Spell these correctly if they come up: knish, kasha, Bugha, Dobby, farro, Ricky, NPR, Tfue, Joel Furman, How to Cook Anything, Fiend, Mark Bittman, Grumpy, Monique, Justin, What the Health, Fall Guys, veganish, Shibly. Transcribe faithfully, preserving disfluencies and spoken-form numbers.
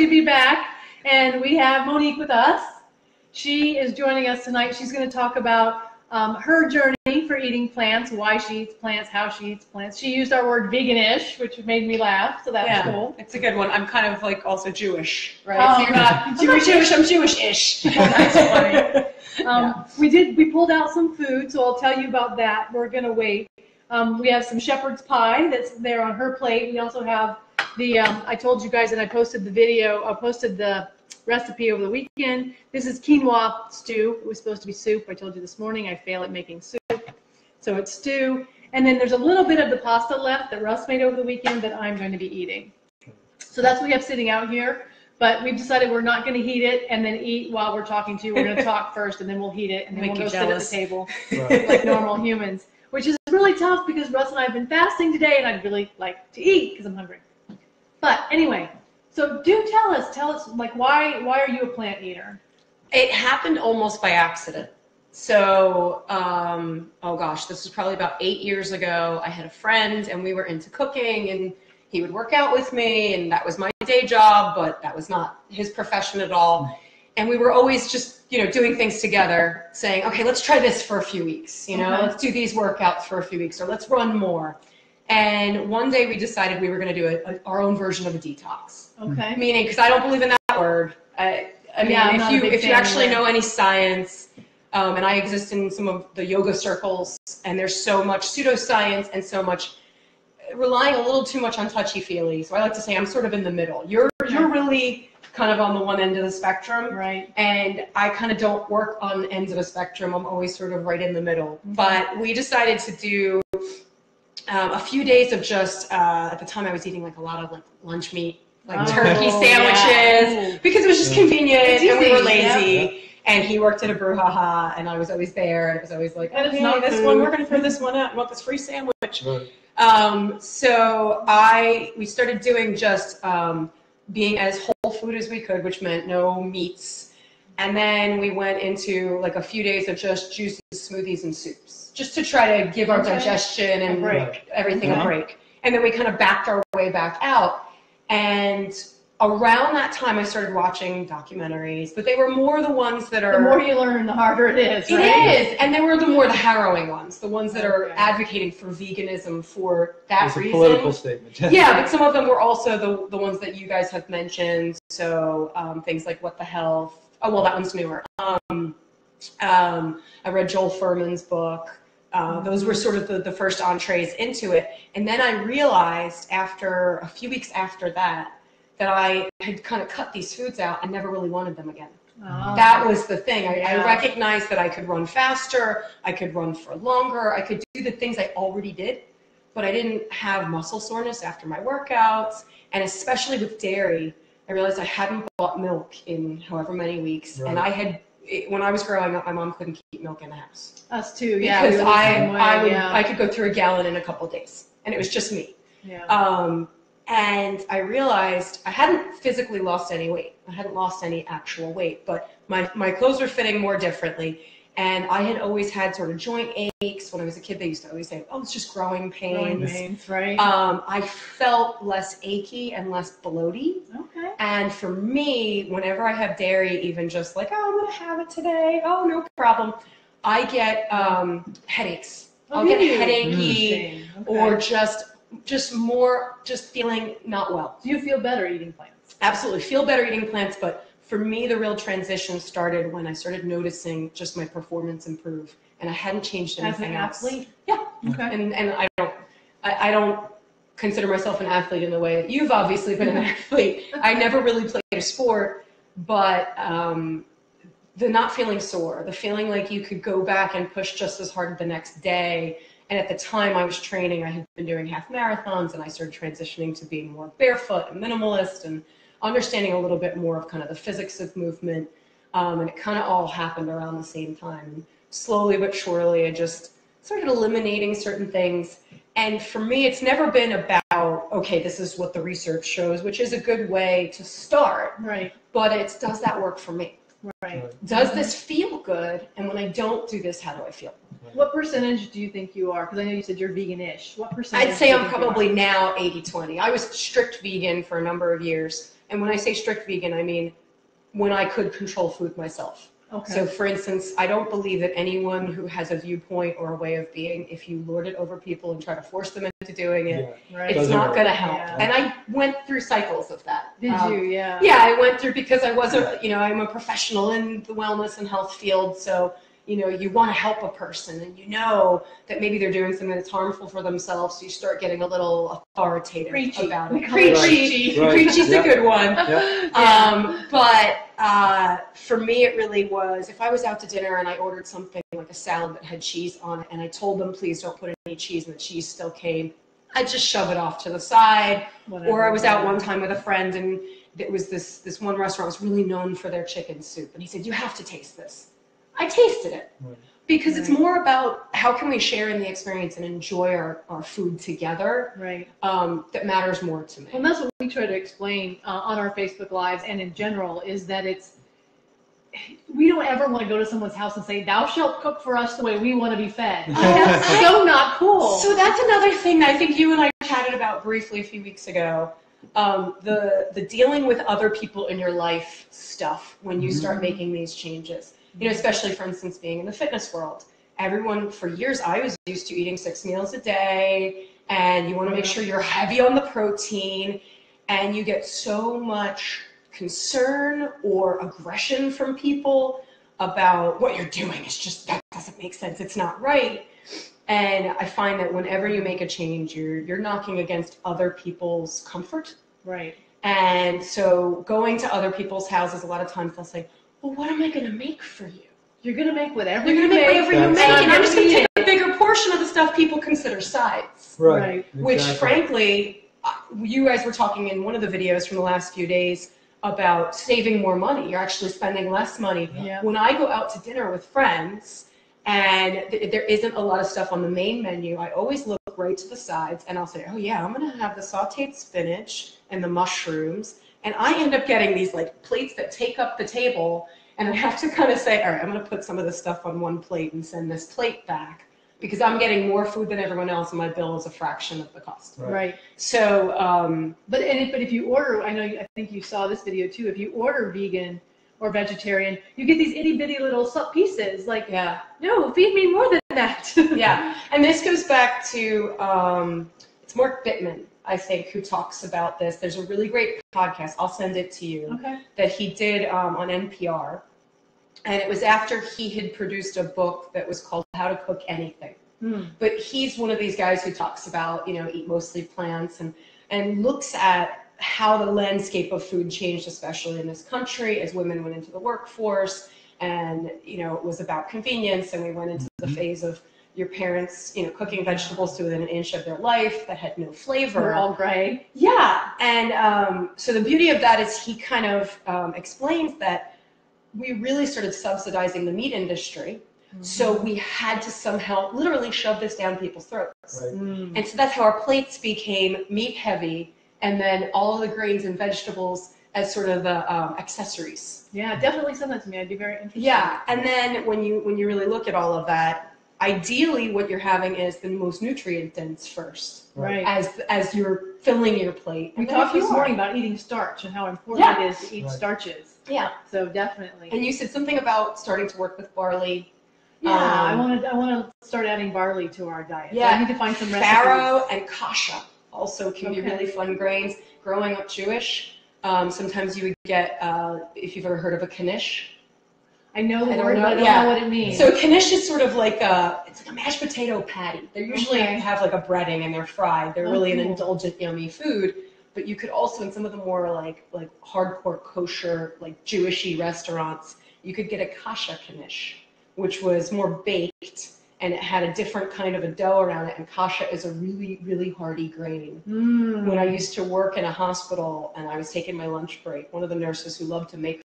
actually be back, and we have Monique with us. She is joining us tonight. She's going to talk about um, her journey for eating plants, why she eats plants, how she eats plants. She used our word veganish, which made me laugh, so that's yeah, cool. It's a good one. I'm kind of like also Jewish, right? Um, so you're not, I'm Jewish, not Jewish, I'm Jewish-ish. That's funny. Um, yeah. We did, we pulled out some food, so I'll tell you about that. We're going to wait. Um, we have some shepherd's pie that's there on her plate. We also have the, um, I told you guys that I posted the video, I posted the recipe over the weekend. This is quinoa stew. It was supposed to be soup. I told you this morning I fail at making soup. So it's stew. And then there's a little bit of the pasta left that Russ made over the weekend that I'm going to be eating. So that's what we have sitting out here. But we've decided we're not going to heat it and then eat while we're talking to you. We're going to talk first, and then we'll heat it, and then Make we'll go jealous. sit at the table right. like normal humans, which is really tough because Russ and I have been fasting today, and I'd really like to eat because I'm hungry. But anyway, so do tell us, tell us, like, why, why are you a plant eater? It happened almost by accident. So, um, oh gosh, this was probably about eight years ago. I had a friend, and we were into cooking, and he would work out with me, and that was my day job, but that was not his profession at all. And we were always just, you know, doing things together, saying, okay, let's try this for a few weeks, you know, okay. let's do these workouts for a few weeks, or let's run more. And one day we decided we were going to do a, a, our own version of a detox. Okay. Meaning, because I don't believe in that word. I, I mean, yeah, if you if you actually know any science, um, and I exist in some of the yoga circles, and there's so much pseudoscience and so much relying a little too much on touchy-feely. So I like to say I'm sort of in the middle. You're you're really kind of on the one end of the spectrum. Right. And I kind of don't work on the ends of a spectrum. I'm always sort of right in the middle. Mm-hmm. But we decided to do um, a few days of just, uh, at the time I was eating like a lot of like lunch meat, like oh, turkey sandwiches, yeah. because it was just yeah. convenient and we were lazy. Yeah. Yeah. And he worked at a brouhaha, and I was always there, and it was always like, oh, okay, no, this one, we're going to throw this one out. I want this free sandwich. Right. Um, so I, we started doing just um, being as whole food as we could, which meant no meats. And then we went into like a few days of just juices, smoothies, and soups, just to try to give our okay. digestion and break. everything yeah. a break. And then we kind of backed our way back out. And around that time, I started watching documentaries, but they were more the ones that are... The more you learn, the harder it is, right? It is, and they were the more the harrowing ones, the ones that are advocating for veganism for that it's reason. It's a political statement. Yeah, but some of them were also the, the ones that you guys have mentioned, so um, things like What the Health. Oh, well, that one's newer. Um, um, I read Joel Furman's book. Uh, those were sort of the, the first entrees into it, and then I realized after a few weeks after that, that I had kind of cut these foods out and never really wanted them again. Oh. That was the thing. I, yeah. I recognized that I could run faster, I could run for longer, I could do the things I already did, but I didn't have muscle soreness after my workouts, and especially with dairy, I realized I hadn't bought milk in however many weeks, right. and I had, when I was growing up, my mom couldn't keep milk in the house. Us too, yeah. Because we I, I, would, yeah. I could go through a gallon in a couple of days, and it was just me. Yeah. Um, And I realized I hadn't physically lost any weight. I hadn't lost any actual weight, but my, my clothes were fitting more differently. And I had always had sort of joint aches. When I was a kid, they used to always say, oh, it's just growing pains. Growing pains, right. Um, I felt less achy and less bloaty. Okay. And for me, whenever I have dairy, even just like, oh, I'm going to have it today. Oh, no problem. I get um, headaches. I'll okay. get headachy okay. or just... just more, just feeling not well. Do you feel better eating plants? Absolutely. Feel better eating plants, but for me, the real transition started when I started noticing just my performance improve, and I hadn't changed anything else. As an athlete? Yeah. Okay. And, and I don't, I, I don't consider myself an athlete in the way that you've obviously been an athlete. I never really played a sport, but um, the not feeling sore, the feeling like you could go back and push just as hard the next day. And at the time I was training, I had been doing half marathons, and I started transitioning to being more barefoot and minimalist and understanding a little bit more of kind of the physics of movement. Um, and it kind of all happened around the same time. And slowly but surely, I just started eliminating certain things. And for me, it's never been about, okay, this is what the research shows, which is a good way to start. Right. But it's, does that work for me? Right. Does this feel good? And when I don't do this, how do I feel? What percentage do you think you are? Because I know you said you're vegan-ish. What percentage? I'd say I'm probably now eighty twenty. I was strict vegan for a number of years, And when I say strict vegan, I mean when I could control food myself. Okay. So for instance, I don't believe that anyone who has a viewpoint or a way of being, if you lord it over people and try to force them into doing it, yeah, right. it's Doesn't not going to help. Yeah. And I went through cycles of that. Did um, you? Yeah. Yeah, I went through because I wasn't, you know, I'm a professional in the wellness and health field. So, you know, you want to help a person and you know that maybe they're doing something that's harmful for themselves. So you start getting a little authoritative Preachy. about it. Preachy. Right. Right. Preachy's yep. a good one. Yep. Um, but uh, for me, it really was, if I was out to dinner and I ordered something like a salad that had cheese on it and I told them, please don't put any cheese, and the cheese still came, I'd just shove it off to the side. Whatever. Or I was out one time with a friend and it was this, this one restaurant was really known for their chicken soup. And he said, you have to taste this. I tasted it because right. it's more about how can we share in the experience and enjoy our, our food together right. um, that matters more to me. And that's what we try to explain uh, on our Facebook Lives and in general is that it's, we don't ever want to go to someone's house and say, thou shalt cook for us the way we want to be fed. Oh, that's so not cool. So that's another thing I think you and I chatted about briefly a few weeks ago. Um, the, the dealing with other people in your life stuff when you start mm-hmm. making these changes. You know, especially for instance, being in the fitness world, everyone for years, I was used to eating six meals a day and you want to make sure you're heavy on the protein and you get so much concern or aggression from people about what you're doing. It's just, that doesn't make sense. It's not right. And I find that whenever you make a change, you're, you're knocking against other people's comfort. Right. And so going to other people's houses, a lot of times they'll say, well, what am I going to make for you? You're going to make whatever You're going to make whatever you make, and I'm just going to take a bigger portion of the stuff people consider sides. Right. right. Exactly. Which, frankly, you guys were talking in one of the videos from the last few days about saving more money. You're actually spending less money. Yeah. When I go out to dinner with friends and th there isn't a lot of stuff on the main menu, I always look right to the sides and I'll say, oh, yeah, I'm going to have the sauteed spinach and the mushrooms. And I end up getting these like plates that take up the table, and I have to kind of say, all right, I'm going to put some of this stuff on one plate and send this plate back because I'm getting more food than everyone else, and my bill is a fraction of the cost. Right. right. So, um, but and if, but if you order, I know I think you saw this video too. If you order vegan or vegetarian, you get these itty bitty little sub pieces. Like, yeah, no, feed me more than that. yeah, and this goes back to um, it's Mark Bittman, I think, who talks about this. There's a really great podcast, I'll send it to you, okay. that he did um, on N P R. And it was after he had produced a book that was called How to Cook Anything. Mm. But he's one of these guys who talks about, you know, eat mostly plants and, and looks at how the landscape of food changed, especially in this country, as women went into the workforce. And, you know, it was about convenience, and we went into mm-hmm. the phase of your parents, you know, cooking vegetables to within an inch of their life that had no flavor. We're all gray. Yeah. And um, so the beauty of that is he kind of um, explains that we really started subsidizing the meat industry. Mm. So we had to somehow literally shove this down people's throats. Right. Mm. And so that's how our plates became meat heavy, and then all of the grains and vegetables as sort of the um, accessories. Yeah, definitely send that to me. I'd be very interested. Yeah. And then when you, when you really look at all of that, ideally, what you're having is the most nutrient dense first, right? As as you're filling your plate. We talked this morning about eating starch and how important yeah. it is to eat right. starches. Yeah. So definitely. And you said something about starting to work with barley. Yeah, um, I want to I want to start adding barley to our diet. Yeah, so I need to find some recipes. Farro and kasha also can okay. be really fun grains. Growing up Jewish, um, sometimes you would get uh, if you've ever heard of a knish. I know the I word, know, but I don't yeah. know what it means. So knish is sort of like a, it's like a mashed potato patty. They usually okay. have like a breading and they're fried. They're oh, really cool. an indulgent, yummy food. But you could also, in some of the more like like hardcore kosher, like Jewishy restaurants, you could get a kasha knish, which was more baked and it had a different kind of a dough around it. And kasha is a really, really hearty grain. Mm. When I used to work in a hospital and I was taking my lunch break, one of the nurses who loved to make